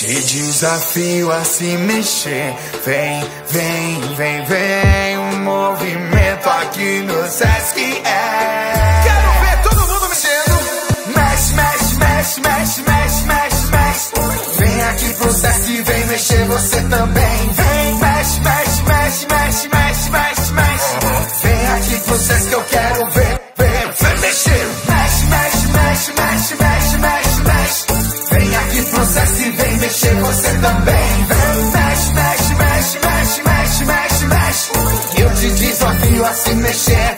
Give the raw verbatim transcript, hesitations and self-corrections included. Te desafio a se mexer. Vem, vem, vem, vem. O movimento aqui no Sesc é. Quero ver todo mundo mexendo. Mexe, mexe, mexe, mexe, mexe, mexe, mexe. Vem aqui pro Sesc, vem mexer você também. Vem, mexe, mexe, mexe, mexe, mexe, mexe, mexe. Vem aqui pro Sesc, eu quero ver. Sesc, vem mexer você também. Vem, mexe, mexe, mexe, mexe, mexe, mexe, mexe. Eu te desafio a se mexer.